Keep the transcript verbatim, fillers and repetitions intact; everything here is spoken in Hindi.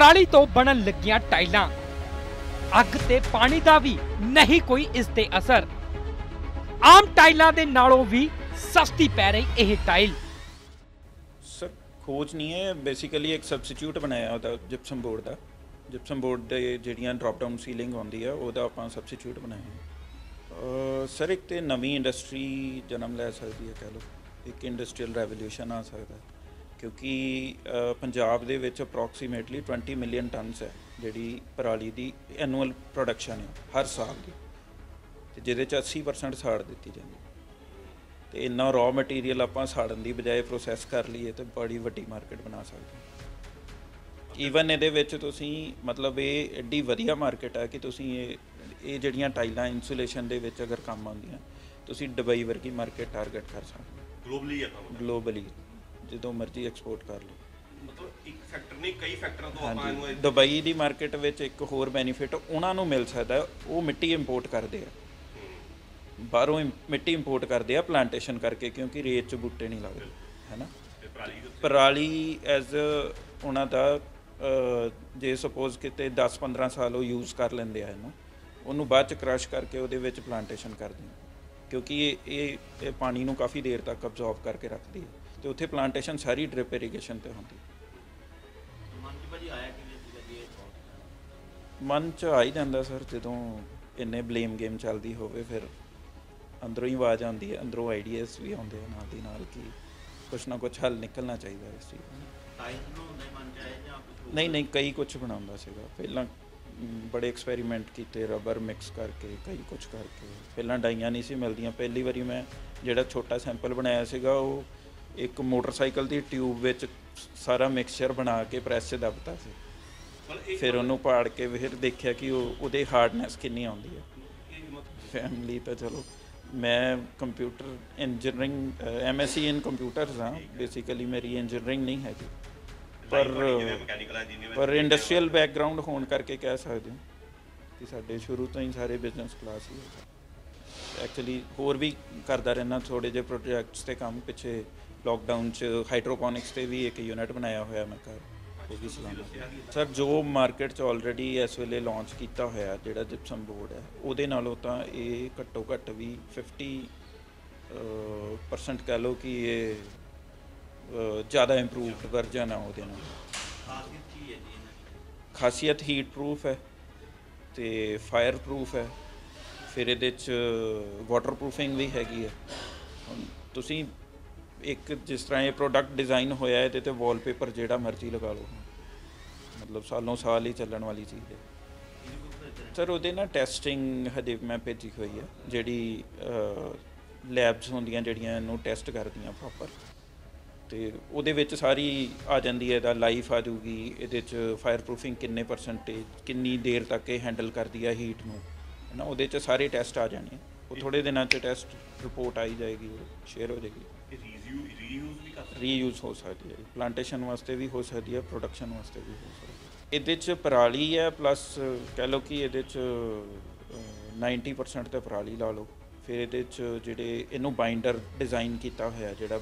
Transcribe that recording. ਪਰਾਲੀ ਤੋਂ ਬਣਨ ਲੱਗੀਆਂ ਟਾਈਲਾਂ। ਅੱਗ ਤੇ ਪਾਣੀ ਦਾ ਵੀ ਨਹੀਂ ਕੋਈ ਇਸ ਤੇ ਅਸਰ। ਆਮ ਟਾਈਲਾਂ ਦੇ ਨਾਲੋਂ ਵੀ सस्ती पै रही यह टाइल। सर खोज नहीं है, बेसिकली एक सबस्टिट्यूट बनाया होता जिप्सम बोर्ड का। जिप्सम बोर्ड दे जिहड़ियां ड्रॉप डाउन सीलिंग आउंदी है उहदा आपां सबस्टिट्यूट बनाया। सर एक तो नवी इंडस्ट्री जन्म लै सकती है, कह लो एक इंडस्ट्रीयल रैवोल्यूशन आ सकता क्योंकि पंजाब दे विच अप्रॉक्सीमेटली ट्वेंटी मिलियन टनस है जिहड़ी पराली दी एनुअल प्रोडक्शन है हर साल दी, ते जिहदे च अस्सी परसेंट साड़ दित्ती जांदी है। तो इन्ना रॉ मटीरियल आपां साड़न की बजाय प्रोसैस कर लीए तो बड़ी वड्डी मार्केट बना सकते। ईवन इहदे विच तुसीं मतलब ये एड्डी वधिया मार्केट है कि तुसीं ये जिहड़ियां टाइलां इंसुलेशन दे विच अगर काम आउंदियां तुसीं दुबई वर्गी मार्केट टारगेट कर सकते हो। ग्लोबली है, ग्लोबली जो मर्जी एक्सपोर्ट कर लो। मतलब एक फैक्टर नहीं कई फैक्टरां तो आपां नूं दुबई दी मार्केट विच एक होर बेनीफिट उहनां नूं मिल सकदा है। वो मिट्टी इंपोर्ट करदे आ, बाहरों मिट्टी इंपोर्ट करते हैं प्लांटेशन करके क्योंकि रेत च बूटे नहीं लगते है ना। पराली एज उन्हों का जे सपोज किते दस पंद्रह साल वो यूज़ कर लेंगे है, उन्होंने बाद क्रश करके वो प्लांटेशन करते हैं क्योंकि ये पानी को काफ़ी देर तक अब्जॉर्ब करके रखती है। तो उत्थे प्लांटेशन सारी ड्रिप इरीगेशन पर होती है। मन च आ ही जाता सर जो इन्ने ब्लेम गेम चलती हो, फिर अंदरों ही आवाज़ आती है, अंदरों आइडियाज़ भी आते हैं नाल दी नाल कि कुछ ना कुछ हल निकलना चाहिए इस चीज़। नहीं नहीं कई कुछ बनाता सीगा पहला, बड़े एक्सपैरीमेंट किए रबर मिक्स करके कई कुछ करके। पहला डाइयां नहीं सी मिलदियां, पहली बारी मैं जिहड़ा छोटा सैंपल बनाया सीगा वो एक मोटरसाइकिल की ट्यूब विच सारा मिक्सचर बना के प्रैस च दबता सी, फिर उन्होंने पाड़ के फिर देखा कि वो हार्डनैस कितनी आती है। फैमिली तो चलो मैं computer engineering M S C in computers हाँ, बेसिकली मेरी इंजीनियरिंग नहीं है पर पर इंडस्ट्रीयल बैकग्राउंड होने करके कह सकते हो कि साढ़े शुरू तो ही सारे बिजनेस क्लास ही एक्चुअली। होर भी करता रहना थोड़े जे प्रोजैक्ट्स के काम, पिछे लॉकडाउन च हाइड्रोपोनिक्स से भी एक यूनिट बनाया होया मैं घर। सर जो मार्केट च ऑलरेडी इस वेले लॉन्च किया होया जिहड़ा जिप्सम बोर्ड है उहदे नालों तां ये घट्टो घट्ट भी फिफ्टी परसेंट कह लो कि ये ज़्यादा इंप्रूवड वर्जन है। उहदे नाल खासियत हीट प्रूफ है तो फायर प्रूफ है, फिर इहदे च वाटर प्रूफिंग भी हैगी है। तुसीं एक जिस तरह ये प्रोडक्ट डिज़ाइन होया है तो, तो वॉलपेपर जेड़ा मर्जी लगा लो, मतलब सालों साल ही चलने वाली चीज़ है। सर वो ना टैसटिंग हजे मैं भेजी हुई है जी, लैब्स होंदियां जिहड़ियां टैसट कर दियां प्रॉपर, तो उहदे विच सारी आ जाती है। इहदा लाइफ आ जूगी, इहदे च फायर प्रूफिंग किन्ने परसेंटेज किन्नी देर तक यह हैंडल करती है हीट नूं है ना, उहदे च सारे टैसट आ जाने। वो थोड़े दिनों टैसट रिपोर्ट आई जाएगी, शेयर हो जाएगी। रीयूज हो सकती है, प्लांटेशन वास्ते भी हो सकती है, प्रोडक्शन वास्ते भी हो सकती है। ये पराली है प्लस कह लो कि ये नाइनटी परसेंट तो पराली ला लो, फिर ये जेडे इनू बाइंडर डिजाइन किया होया जेड़ा